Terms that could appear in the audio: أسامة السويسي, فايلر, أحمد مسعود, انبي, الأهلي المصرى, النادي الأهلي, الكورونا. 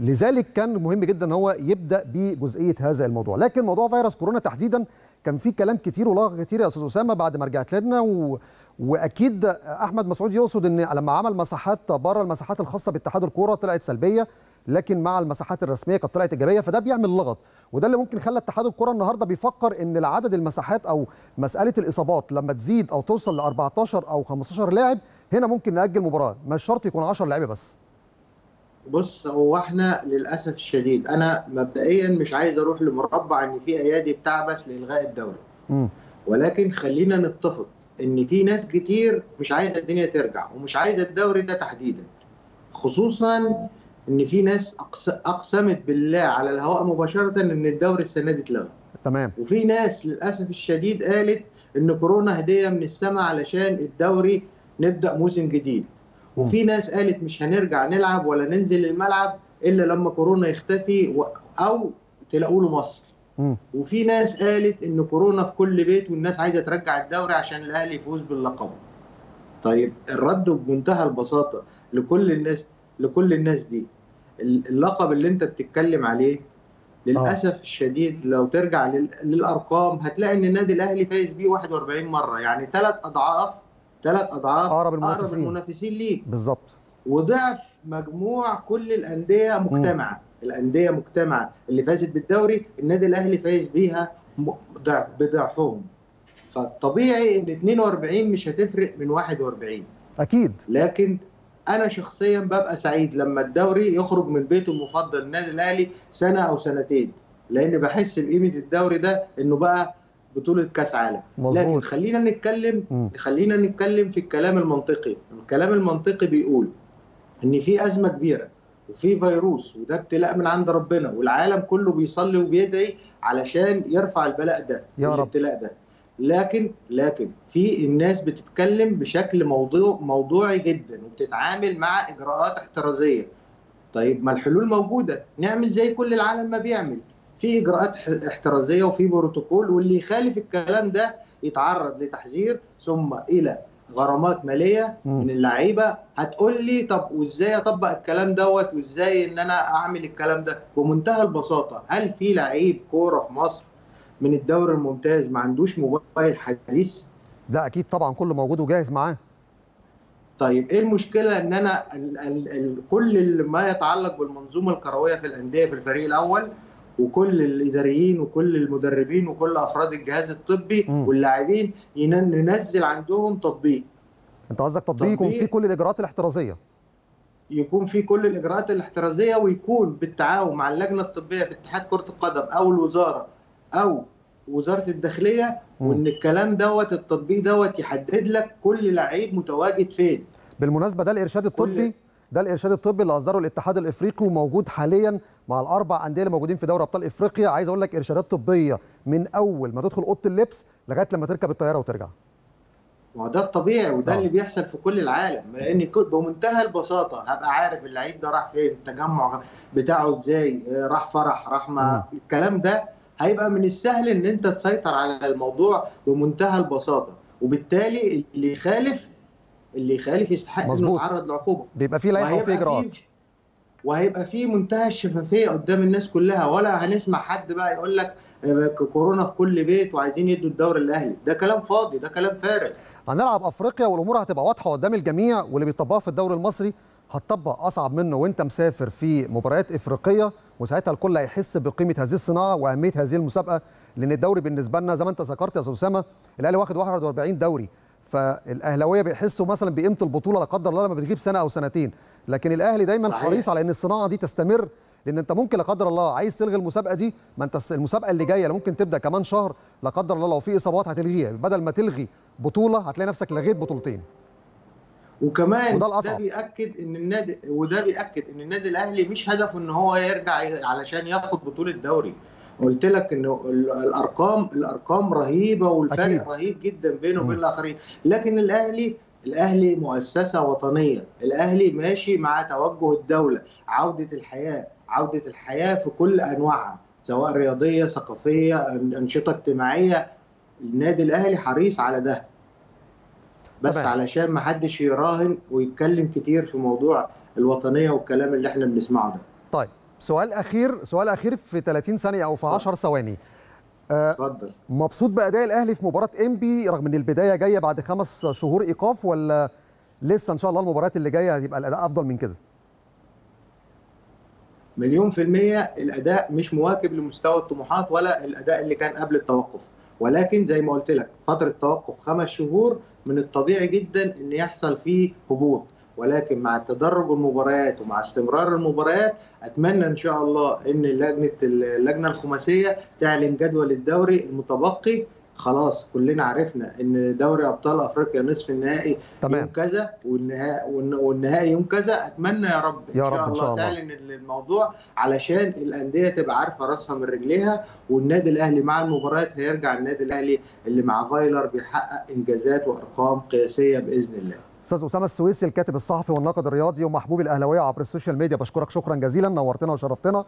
لذلك كان مهم جدا ان هو يبدا بجزئيه هذا الموضوع. لكن موضوع فيروس كورونا تحديدا كان في كلام كتير ولغط كتير يا استاذ اسامه بعد ما رجعت لنا، واكيد احمد مسعود يقصد ان لما عمل مساحات بره المساحات الخاصه باتحاد الكوره طلعت سلبيه، لكن مع المساحات الرسميه كانت طلعت ايجابيه، فده بيعمل لغط، وده اللي ممكن خلى اتحاد الكوره النهارده بيفكر ان العدد المساحات او مساله الاصابات لما تزيد او توصل ل 14 او 15 لاعب هنا ممكن ناجل مباراه، مش شرط يكون 10 لعيبه بس. بص، هو احنا للاسف الشديد انا مبدئيا مش عايز اروح لمربع ان في ايادي بتعبث لالغاء الدوري، ولكن خلينا نتفق ان في ناس كتير مش عايزه الدنيا ترجع ومش عايزه الدوري ده تحديدا، خصوصا ان في ناس اقسمت بالله على الهواء مباشره ان الدوري السنه دي اتلغى، تمام، وفي ناس للاسف الشديد قالت ان كورونا هديه من السماء علشان الدوري نبدا موسم جديد، وفي ناس قالت مش هنرجع نلعب ولا ننزل الملعب الا لما كورونا يختفي او تلاقوا له مصر، وفي ناس قالت ان كورونا في كل بيت والناس عايزه ترجع الدوري عشان الاهلي يفوز باللقب. طيب الرد بمنتهى البساطه لكل الناس دي، اللقب اللي انت بتتكلم عليه للاسف الشديد لو ترجع للارقام هتلاقي ان النادي الاهلي فايز بيه 41 مره، يعني ثلاث اضعاف اقرب المنافسين ليك بالظبط، وضعف مجموع كل الانديه مجتمعه. الانديه مجتمعه اللي فازت بالدوري النادي الاهلي فايز بيها بضعفهم، فالطبيعي ان 42 مش هتفرق من 41 اكيد. لكن انا شخصيا ببقى سعيد لما الدوري يخرج من بيته المفضل النادي الاهلي سنه او سنتين، لان بحس بقيمه الدوري ده انه بقى بطولة كاس عالم. لكن خلينا نتكلم في الكلام المنطقي. الكلام المنطقي بيقول ان في ازمه كبيره وفي فيروس وده ابتلاء من عند ربنا، والعالم كله بيصلي وبيدعي علشان يرفع البلاء ده يا رب الابتلاء ده، لكن في الناس بتتكلم بشكل موضوعي جدا وبتتعامل مع اجراءات احترازيه. طيب ما الحلول موجوده، نعمل زي كل العالم ما بيعمل، في اجراءات احترازيه وفي بروتوكول، واللي يخالف الكلام ده يتعرض لتحذير ثم الى غرامات ماليه من اللعيبه. هتقول لي طب وازاي اطبق الكلام دوت وازاي ان انا اعمل الكلام ده؟ بمنتهى البساطه، هل في لعيب كوره في مصر من الدوري الممتاز ما عندوش موبايل حديث؟ لا اكيد طبعا، كله موجود وجاهز معاه. طيب ايه المشكله ان انا كل ما يتعلق بالمنظومه الكرويه في الانديه في الفريق الاول وكل الاداريين وكل المدربين وكل افراد الجهاز الطبي واللاعبين ننزل عندهم تطبيق؟ انت قصدك تطبيق يكون فيه كل الاجراءات الاحترازيه، يكون فيه كل الاجراءات الاحترازيه، ويكون بالتعاون مع اللجنه الطبيه في اتحاد كره القدم او الوزاره او وزاره الداخليه، وان الكلام دوت التطبيق دوت يحدد لك كل لعيب متواجد فين. بالمناسبه ده الارشاد الطبي، ده الارشاد الطبي اللي اصدره الاتحاد الافريقي وموجود حاليا مع الاربع انديه اللي موجودين في دوري ابطال افريقيا. عايز اقول لك ارشادات طبيه من اول ما تدخل اوضه اللبس لغايه لما تركب الطياره وترجع. ما ده الطبيعي وده اللي بيحصل في كل العالم، لان بمنتهى البساطه هبقى عارف اللعيب ده راح فين، التجمع بتاعه ازاي، راح فرح، راح مع الكلام ده هيبقى من السهل ان انت تسيطر على الموضوع بمنتهى البساطه، وبالتالي اللي يخالف يستحق انه يتعرض لعقوبه. بيبقى في لائحه وفي اجراءات وهيبقى في منتهى الشفافيه قدام الناس كلها، ولا هنسمع حد بقى يقول لك كورونا في كل بيت وعايزين يدوا الدوري الاهلي، ده كلام فاضي، ده كلام فارغ. هنلعب افريقيا والامور هتبقى واضحه قدام الجميع، واللي بيطبقها في الدوري المصري هتطبق اصعب منه وانت مسافر في مباريات افريقيه، وساعتها الكل هيحس بقيمه هذه الصناعه واهميه هذه المسابقه، لان الدوري بالنسبه لنا زي ما انت ذكرت يا استاذ اسامه الاهلي واخد 41 دوري، فالاهلاويه بيحسوا مثلا بقيمه البطوله لا قدر الله لما بتغيب سنه او سنتين، لكن الاهلي دايما حريص على ان الصناعه دي تستمر، لان انت ممكن لا قدر الله عايز تلغي المسابقه دي، ما انت المسابقه اللي جايه اللي ممكن تبدا كمان شهر لا قدر الله لو في اصابات هتلغيها، بدل ما تلغي بطوله هتلاقي نفسك لغيت بطولتين. وكمان وده بيأكد ان النادي الاهلي مش هدفه ان هو يرجع علشان ياخد بطوله دوري. قلت لك انه الارقام رهيبه والفرق أكيد رهيب جدا بينه وبين الاخرين، لكن الاهلي مؤسسه وطنيه، الاهلي ماشي مع توجه الدوله، عوده الحياه في كل انواعها سواء رياضيه، ثقافيه، انشطه اجتماعيه، النادي الاهلي حريص على ده. بس طبعا علشان ما حدش يراهن ويتكلم كتير في موضوع الوطنيه والكلام اللي احنا بنسمعه ده. طيب سؤال اخير في 30 ثانيه او في 10 ثواني. اتفضل. مبسوط باداء الاهلي في مباراه انبي رغم ان البدايه جايه بعد 5 شهور ايقاف، ولا لسه ان شاء الله المباريات اللي جايه هتبقى الاداء افضل من كده؟ مليون في المية الأداء مش مواكب لمستوى الطموحات ولا الأداء اللي كان قبل التوقف، ولكن زي ما قلت لك فترة توقف 5 شهور من الطبيعي جدا إن يحصل فيه هبوط، ولكن مع تدرج المباريات ومع استمرار المباريات أتمنى إن شاء الله إن اللجنة الخماسية تعلن جدول الدوري المتبقي. خلاص كلنا عرفنا ان دوري ابطال افريقيا نصف النهائي يوم كذا والنهائي يوم كذا. اتمنى يا رب ان شاء الله تعلن الموضوع علشان الانديه تبقى عارفه راسها من رجليها، والنادي الاهلي مع المباريات هيرجع النادي الاهلي اللي مع فايلر بيحقق انجازات وارقام قياسيه باذن الله. استاذ اسامه السويسي الكاتب الصحفي والناقد الرياضي ومحبوب الاهلاويه عبر السوشيال ميديا، بشكرك شكرا جزيلا، نورتنا وشرفتنا.